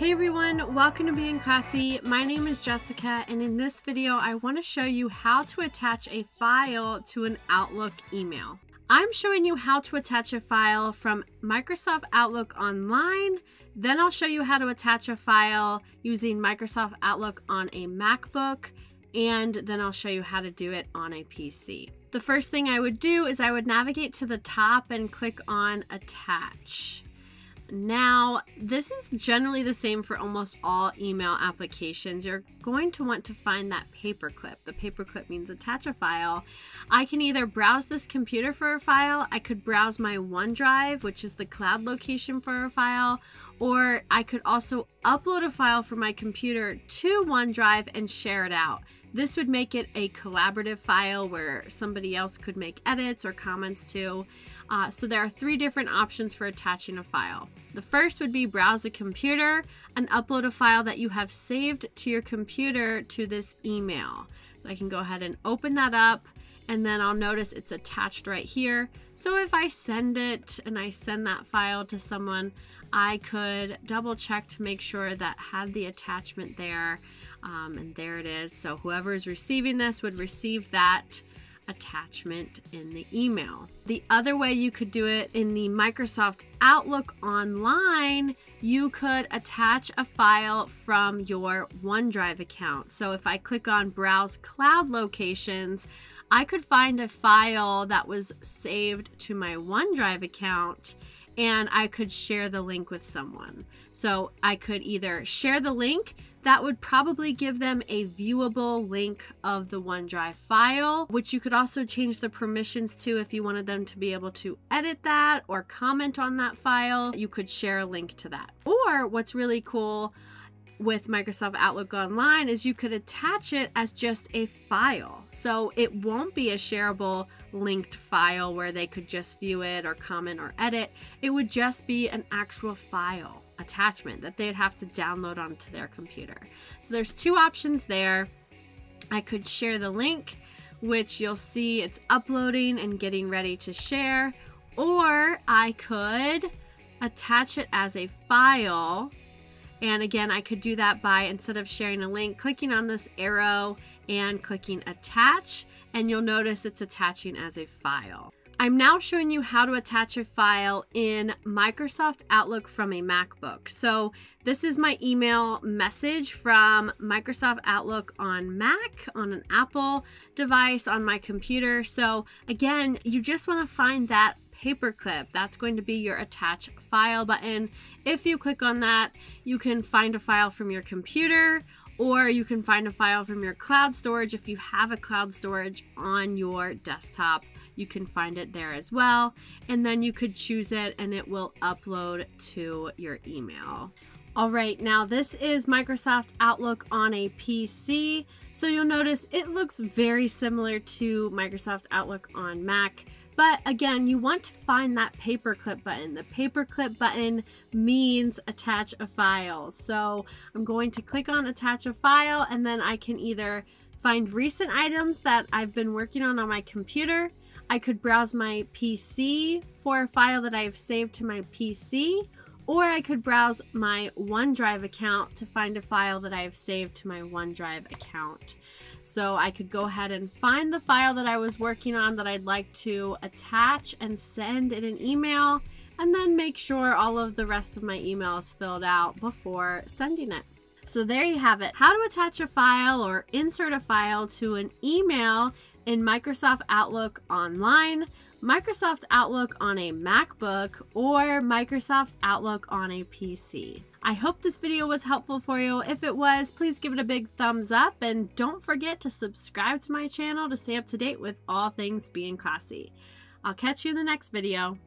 Hey everyone, welcome to Bein' Classy. My name is Jessica, and in this video I want to show you how to attach a file to an Outlook email. I'm showing you how to attach a file from Microsoft Outlook Online, then I'll show you how to attach a file using Microsoft Outlook on a MacBook, and then I'll show you how to do it on a PC. The first thing I would do is I would navigate to the top and click on Attach. Now, this is generally the same for almost all email applications. You're going to want to find that paperclip. The paperclip means attach a file. I can either browse this computer for a file, I could browse my OneDrive, which is the cloud location for a file, or I could also upload a file from my computer to OneDrive and share it out. This would make it a collaborative file where somebody else could make edits or comments to. So there are three different options for attaching a file. The first would be browse a computer and upload a file that you have saved to your computer to this email. So I can go ahead and open that up, and then I'll notice it's attached right here. So if I send it and I send that file to someone, I could double check to make sure that had the attachment there, and there it is. So whoever is receiving this would receive that attachment in the email. The other way you could do it in the Microsoft Outlook Online, you could attach a file from your OneDrive account. So if I click on Browse Cloud Locations, I could find a file that was saved to my OneDrive account, and I could share the link with someone. So I could either share the link, that would probably give them a viewable link of the OneDrive file, which you could also change the permissions to if you wanted them to be able to edit that or comment on that file. You could share a link to that. Or what's really cool with Microsoft Outlook Online is you could attach it as just a file. So it won't be a shareable linked file where they could just view it or comment or edit. It would just be an actual file attachment that they'd have to download onto their computer. So there's two options there. I could share the link, which you'll see it's uploading and getting ready to share, or I could attach it as a file. And again, I could do that by, instead of sharing a link, clicking on this arrow and clicking attach, and you'll notice it's attaching as a file. I'm now showing you how to attach a file in Microsoft Outlook from a MacBook. So this is my email message from Microsoft Outlook on Mac, on an Apple device, on my computer. So again, you just want to find that paperclip. That's going to be your attach file button. If you click on that, you can find a file from your computer, or you can find a file from your cloud storage. If you have a cloud storage on your desktop, you can find it there as well. And then you could choose it and it will upload to your email. All right, now this is Microsoft Outlook on a PC. So you'll notice it looks very similar to Microsoft Outlook on Mac. But again, you want to find that paperclip button. The paperclip button means attach a file. So I'm going to click on attach a file, and then I can either find recent items that I've been working on my computer. I could browse my PC for a file that I've saved to my PC, or I could browse my OneDrive account to find a file that I have saved to my OneDrive account. So I could go ahead and find the file that I was working on that I'd like to attach and send in an email, and then make sure all of the rest of my email is filled out before sending it. So there you have it, how to attach a file or insert a file to an email in Microsoft Outlook Online, Microsoft Outlook on a MacBook, or Microsoft Outlook on a PC. I hope this video was helpful for you. If it was, please give it a big thumbs up, and don't forget to subscribe to my channel to stay up to date with all things Bein' Classy. I'll catch you in the next video.